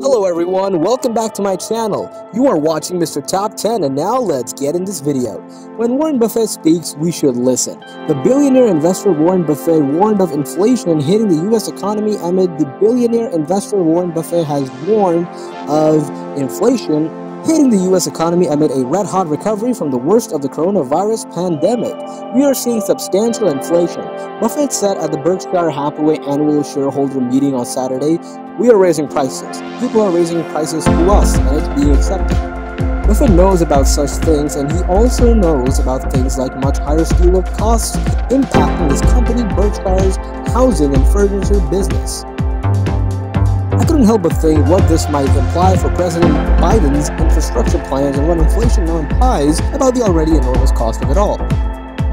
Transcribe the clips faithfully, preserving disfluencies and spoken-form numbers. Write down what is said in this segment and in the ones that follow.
Hello everyone, welcome back to my channel. You are watching Mister Top ten and now let's get in this video. When Warren Buffett speaks, we should listen. The billionaire investor Warren Buffett warned of inflation and hitting the U S economy amid the billionaire investor Warren Buffett has warned of inflation hitting the U S economy amid a red-hot recovery from the worst of the coronavirus pandemic. We are seeing substantial inflation. Buffett said at the Berkshire Hathaway annual shareholder meeting on Saturday, "We are raising prices. People are raising prices to us and it's being accepted." Buffett knows about such things and he also knows about things like much higher steel costs impacting his company Berkshire's housing and furniture business. I couldn't help but think what this might imply for President Biden's infrastructure plans and what inflation now implies about the already enormous cost of it all.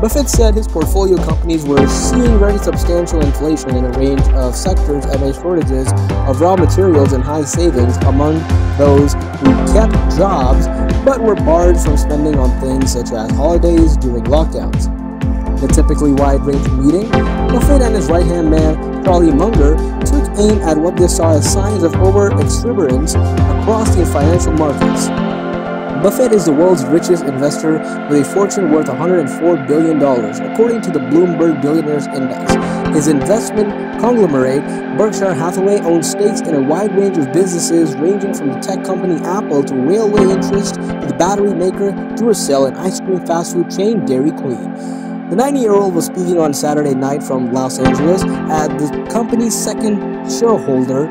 Buffett said his portfolio companies were seeing very substantial inflation in a range of sectors amid shortages of raw materials and high savings among those who kept jobs but were barred from spending on things such as holidays during lockdowns. The typically wide-ranging meeting, Buffett and his right-hand man, Charlie Munger, took aim at what they saw as signs of over-exuberance across the financial markets. Buffett is the world's richest investor with a fortune worth one hundred four billion dollars, according to the Bloomberg Billionaires Index. His investment conglomerate, Berkshire Hathaway, owns stakes in a wide range of businesses ranging from the tech company Apple to railway interests to the battery maker Duracell and ice cream fast food chain Dairy Queen. The ninety-year-old was speaking on Saturday night from Los Angeles at the company's second shareholder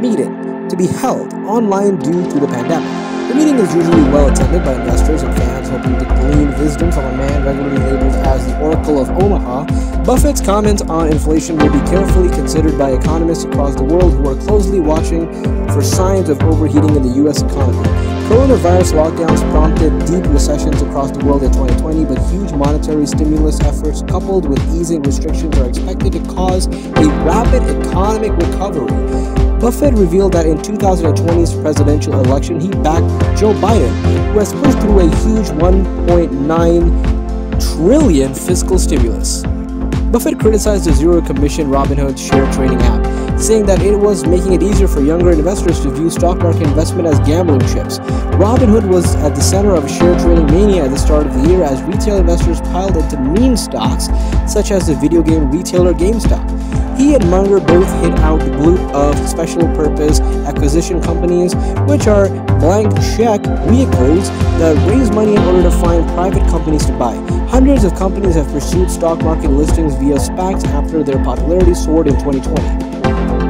meeting to be held online due to the pandemic. The meeting is usually well attended by investors and fans hoping to glean wisdom from a man regularly labeled as the Oracle of Omaha. Buffett's comments on inflation will be carefully considered by economists across the world who are closely watching for signs of overheating in the U S economy. Coronavirus lockdowns prompted deep recessions across the world in twenty twenty, but huge monetary stimulus efforts coupled with easing restrictions are expected to cause a rapid economic recovery. Buffett revealed that in two thousand twenty's presidential election, he backed Joe Biden, who has pushed through a huge one point nine trillion dollars fiscal stimulus. Buffett criticized the Zero Commission Robinhood share trading app, saying that it was making it easier for younger investors to view stock market investment as gambling chips. Robinhood was at the center of share trading mania at the start of the year as retail investors piled into meme stocks such as the video game retailer GameStop. He and Munger both hit out the group of special purpose acquisition companies, which are blank check vehicles that raise money in order to find private companies to buy. Hundreds of companies have pursued stock market listings via SPACs after their popularity soared in twenty twenty.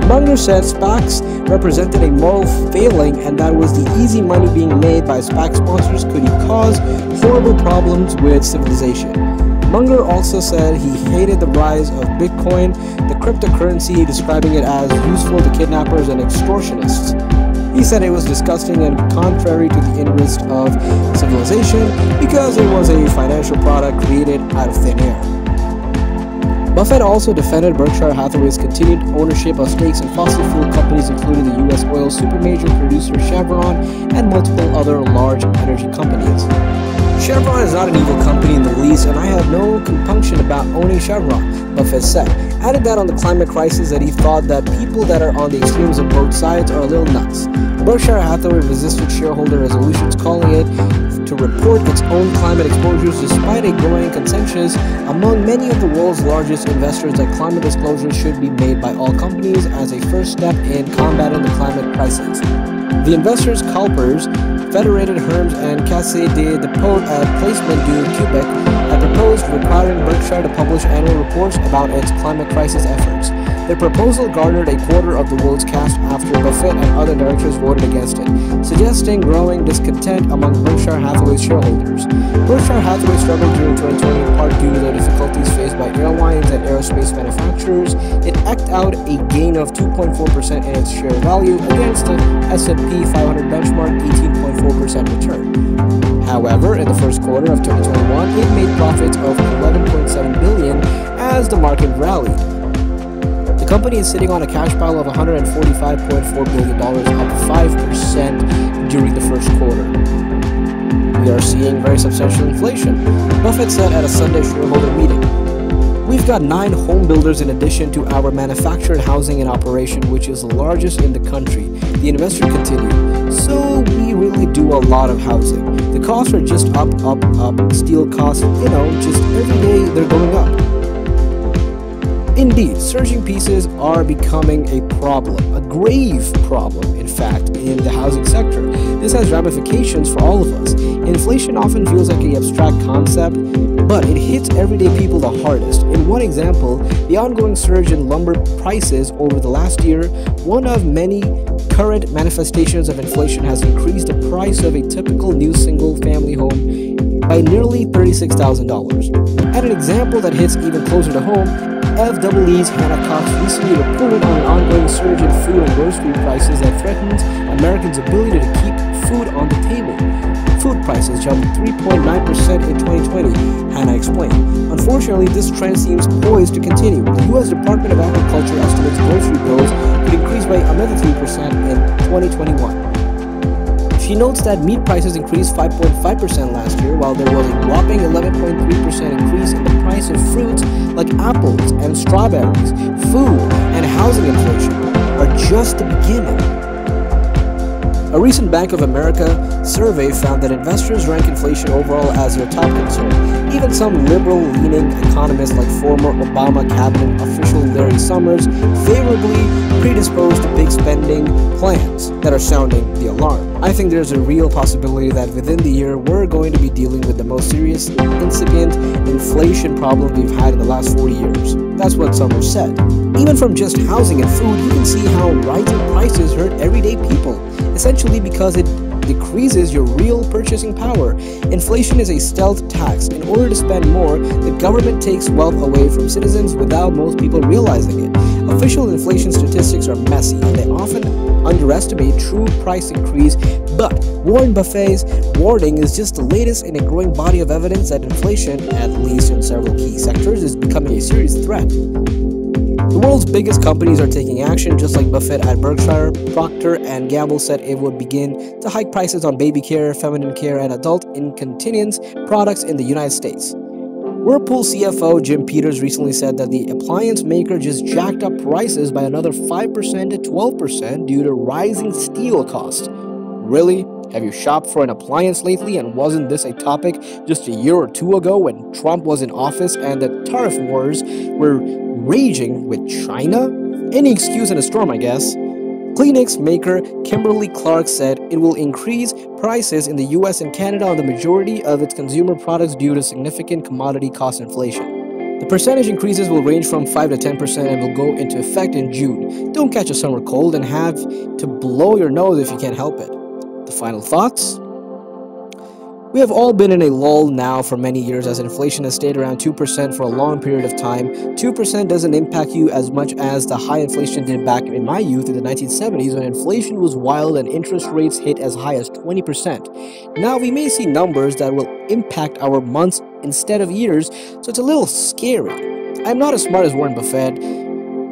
Munger said SPACs represented a moral failing and that was the easy money being made by SPAC sponsors could cause horrible problems with civilization. Munger also said he hated the rise of Bitcoin, the cryptocurrency, describing it as useful to kidnappers and extortionists. He said it was disgusting and contrary to the interest of civilization because it was a financial product created out of thin air. Buffett also defended Berkshire Hathaway's continued ownership of stakes in fossil fuel companies including the U S oil supermajor producer Chevron and multiple other large energy companies. Chevron is not an evil company in the least and I have no compunction about owning Chevron, Buffett said, added that on the climate crisis that he thought that people that are on the extremes of both sides are a little nuts. Berkshire Hathaway resisted shareholder resolutions calling it to report its own climate exposures despite a growing consensus among many of the world's largest investors that climate disclosures should be made by all companies as a first step in combating the climate crisis. The investors CalPERS, Federated Hermes, and Caisse de Dépôt et Placement du Québec have proposed requiring Berkshire to publish annual reports about its climate crisis efforts. The proposal garnered a quarter of the votes cast after Buffett and other directors voted against it, suggesting growing discontent among Berkshire Hathaway's shareholders. Berkshire Hathaway struggled during twenty twenty in part due to the difficulties faced by airlines and aerospace manufacturers. It eked out a gain of two point four percent in its share value against the S and P five hundred benchmark eighteen point four percent return. However, in the first quarter of twenty twenty-one, it made profits of eleven point seven billion dollars as the market rallied. The company is sitting on a cash pile of one hundred forty-five point four billion dollars, up five percent during the first quarter. We are seeing very substantial inflation, Buffett said at a Sunday shareholder meeting. We've got nine home builders in addition to our manufactured housing in operation, which is the largest in the country. The investor continued, so we really do a lot of housing. The costs are just up, up, up. Steel costs, you know, just every day they're going up. Indeed, surging pieces are becoming a problem, a grave problem, in fact, in the housing sector. This has ramifications for all of us. Inflation often feels like an abstract concept, but it hits everyday people the hardest. In one example, the ongoing surge in lumber prices over the last year, one of many current manifestations of inflation, has increased the price of a typical new single-family home by nearly thirty-six thousand dollars. And an example that hits even closer to home, F E E's Hannah Cox recently reported on an ongoing surge in food and grocery prices that threatens Americans' ability to keep food on the table. Food prices jumped three point nine percent in twenty twenty, Hannah explained. Unfortunately, this trend seems poised to continue. The U S Department of Agriculture estimates grocery bills could increase by another three percent in twenty twenty-one. She notes that meat prices increased five point five percent last year, while there was a whopping eleven point three percent increase in the price of fruits like apples and strawberries. Food and housing inflation are just the beginning. A recent Bank of America survey found that investors rank inflation overall as their top concern. Even some liberal-leaning economists like former Obama cabinet official Larry Summers favorably predisposed to big spending plans that are sounding the alarm. I think there's a real possibility that within the year we're going to be dealing with the most serious incipient inflation problem we've had in the last forty years. That's what Summers said. Even from just housing and food, you can see how rising prices hurt everyday people, essentially because it decreases your real purchasing power. Inflation is a stealth tax. In order to spend more, the government takes wealth away from citizens without most people realizing it. Official inflation statistics are messy and they often underestimate true price increase, but Warren Buffett's warning is just the latest in a growing body of evidence that inflation, at least in several key sectors, is becoming a serious threat. The world's biggest companies are taking action, just like Buffett at Berkshire. Procter and Gamble said it would begin to hike prices on baby care, feminine care, and adult incontinence products in the United States. Whirlpool C F O Jim Peters recently said that the appliance maker just jacked up prices by another five percent to twelve percent due to rising steel costs. Really? Have you shopped for an appliance lately, and wasn't this a topic just a year or two ago when Trump was in office and the tariff wars were raging with China? Any excuse in a storm, I guess. Kleenex maker Kimberly Clark said it will increase prices in the U S and Canada on the majority of its consumer products due to significant commodity cost inflation. The percentage increases will range from five to ten percent and will go into effect in June. Don't catch a summer cold and have to blow your nose if you can't help it. The final thoughts? We have all been in a lull now for many years, as inflation has stayed around two percent for a long period of time. two percent doesn't impact you as much as the high inflation did back in my youth in the nineteen seventies, when inflation was wild and interest rates hit as high as twenty percent. Now we may see numbers that will impact our months instead of years, so it's a little scary. I'm not as smart as Warren Buffett,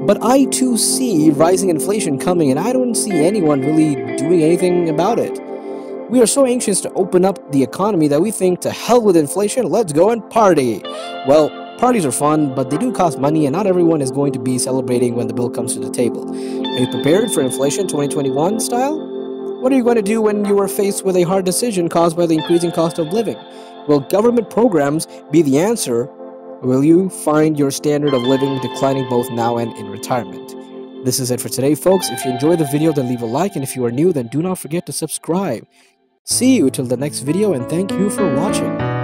but I too see rising inflation coming, and I don't see anyone really doing anything about it. We are so anxious to open up the economy that we think, to hell with inflation, let's go and party. Well, parties are fun, but they do cost money, and not everyone is going to be celebrating when the bill comes to the table. Are you prepared for inflation twenty twenty-one style? What are you going to do when you are faced with a hard decision caused by the increasing cost of living? Will government programs be the answer? Will you find your standard of living declining both now and in retirement? This is it for today, folks. If you enjoyed the video, then leave a like, and if you are new, then do not forget to subscribe. See you till the next video, and thank you for watching.